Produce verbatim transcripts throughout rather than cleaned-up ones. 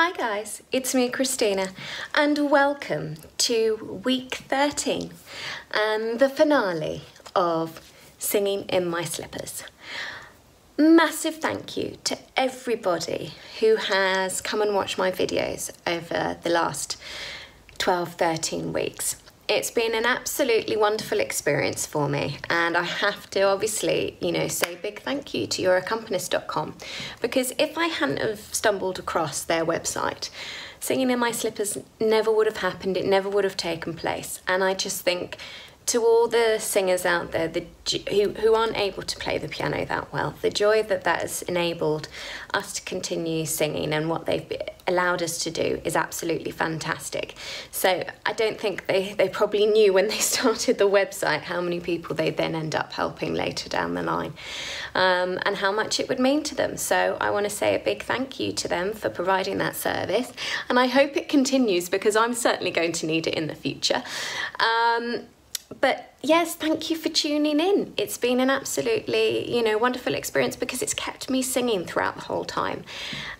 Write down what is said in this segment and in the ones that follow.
Hi guys, it's me Christina and welcome to week thirteen and the finale of Singing in My Slippers. Massive thank you to everybody who has come and watched my videos over the last twelve, thirteen weeks. It's been an absolutely wonderful experience for me, and I have to obviously, you know, say big thank you to your accompanist dot com, because if I hadn't have stumbled across their website, Singing in My Slippers never would have happened, it never would have taken place. And I just think to all the singers out there the, who, who aren't able to play the piano that well, the joy that that has enabled us to continue singing and what they've allowed us to do is absolutely fantastic. So I don't think they, they probably knew when they started the website how many people they then end up helping later down the line, um, and how much it would mean to them. So I want to say a big thank you to them for providing that service, and I hope it continues because I'm certainly going to need it in the future. Um, But yes, thank you for tuning in. It's been an absolutely, you know, wonderful experience because it's kept me singing throughout the whole time.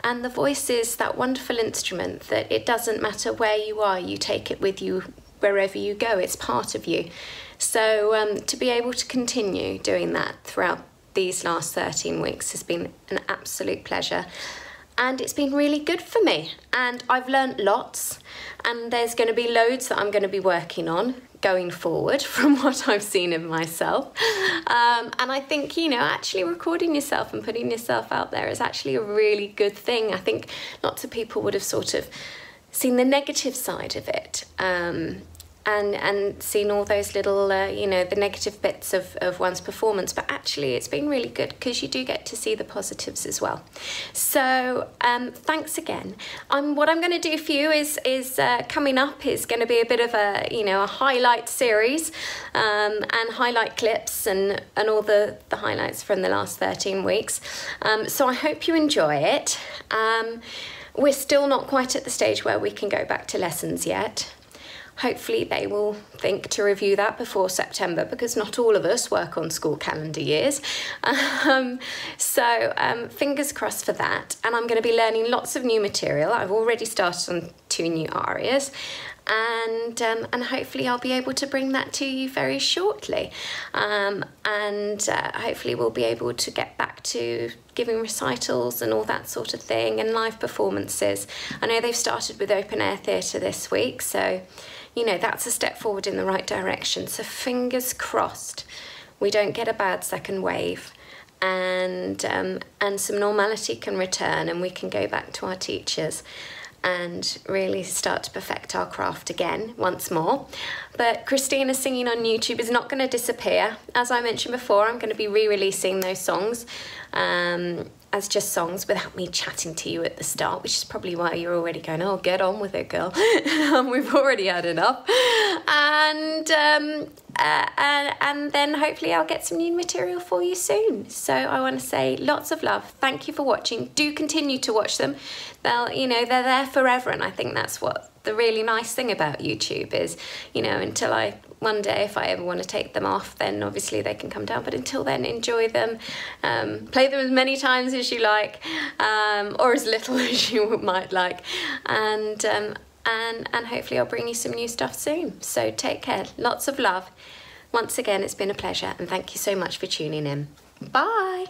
And the voice is that wonderful instrument that it doesn't matter where you are, you take it with you wherever you go. It's part of you. So um, to be able to continue doing that throughout these last thirteen weeks has been an absolute pleasure. And it's been really good for me. And I've learned lots, and there's going to be loads that I'm going to be working on going forward from what I've seen in myself. Um, and I think, you know, actually recording yourself and putting yourself out there is actually a really good thing. I think lots of people would have sort of seen the negative side of it, um, and, and seen all those little, uh, you know, the negative bits of, of one's performance. But actually it's been really good because you do get to see the positives as well. So um, thanks again. Um, what I'm going to do for you is, is uh, coming up is going to be a bit of a, you know, a highlight series, um, and highlight clips and, and all the, the highlights from the last thirteen weeks. Um, so I hope you enjoy it. Um, we're still not quite at the stage where we can go back to lessons yet. Hopefully they will think to review that before September, because not all of us work on school calendar years. Um, so um, fingers crossed for that. And I'm going to be learning lots of new material. I've already started on two new arias, and um, and hopefully I'll be able to bring that to you very shortly. Um, and uh, hopefully we'll be able to get back to giving recitals and all that sort of thing, and live performances. I know they've started with open air theatre this week, so you know, that's a step forward in the right direction. So fingers crossed we don't get a bad second wave, and um, and some normality can return, and we can go back to our teachers and really start to perfect our craft again once more. But Christina Singing on YouTube is not going to disappear. As I mentioned before, I'm going to be re-releasing those songs um, as just songs without me chatting to you at the start, which is probably why you're already going, oh, get on with it, girl. We've already had enough. And, um, uh, and, and then hopefully I'll get some new material for you soon. So I want to say lots of love. Thank you for watching. Do continue to watch them. They'll, you know, they're there forever. And I think that's what the really nice thing about YouTube is, you know, until I, one day if I ever want to take them off, then obviously they can come down, but until then enjoy them, um, play them as many times as you like, um, or as little as you might like, and, um, and, and hopefully I'll bring you some new stuff soon. So take care, lots of love. Once again, it's been a pleasure, and thank you so much for tuning in. Bye!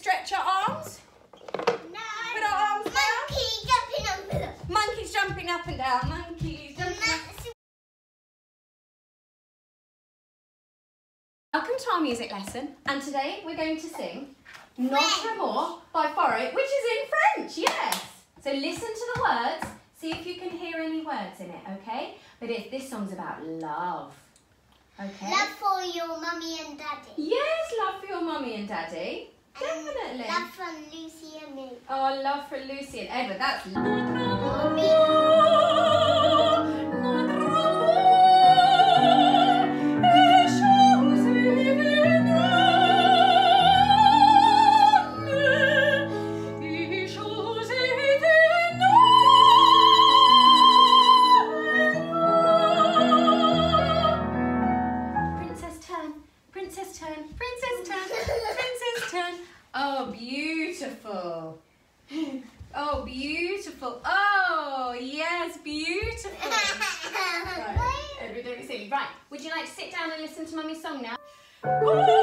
stretch our arms? No. Put our arms down. Monkey jumping up and down. Monkeys jumping up and down. Monkeys jumping up and down. Welcome to our music lesson, and today we're going to sing Notre Amour by Fauré, which is in French, yes. So listen to the words, see if you can hear any words in it, okay? But it, this song's about love, okay? Love for your mummy and daddy. Yes, love for your mummy and daddy, and definitely. Love for Lucy and me. Oh, love for Lucy and Edward, that's love. Oh, beautiful. Oh, beautiful. Oh, yes, beautiful. Right, everybody silly. Right, would you like to sit down and listen to Mummy's song now? Oh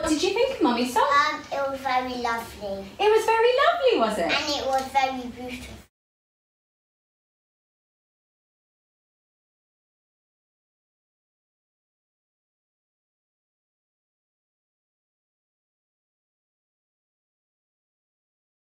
What did you think of Mummy's song? Um, it was very lovely. It was very lovely, was it? And it was very beautiful.